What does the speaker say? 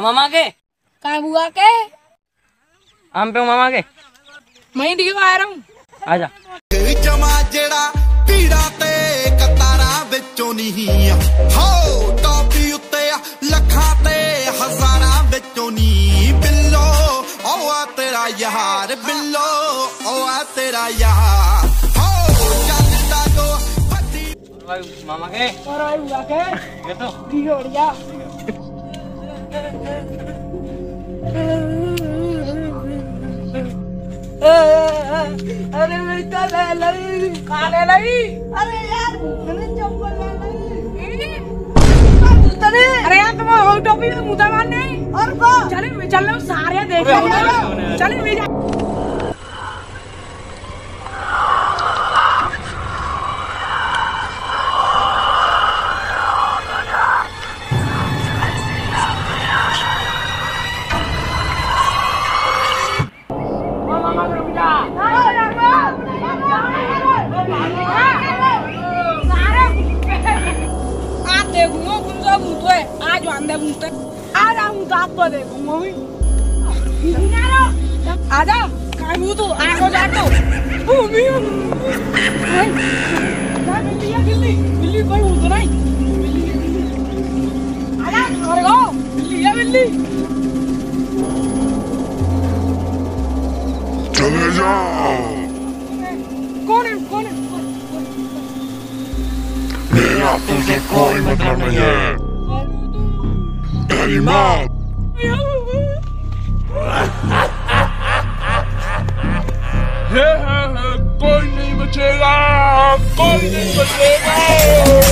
मामा के कहा बुआ के हम पे मामा के मैं दिखो आ रहा हूँ आजा जमा जेड़ा पीड़ा ते कतारा विचों नहीं हो टॉपी उत्ते लखा ते हजारा विचों नहीं बिल्लो ओ आ तेरा यार बिल्लो ओ आ तेरा यार हो चलता तो मामा के और आई बुआ के ये तो ठीक हो गया अरे बेटा ले लई खा ले लई अरे यार मैंने चप्पल ले लई तने अरे यार तुम हो टोपी में मुदा मान नहीं और को चले चलो सारे देख ले चले भी कोई नहीं बचेगा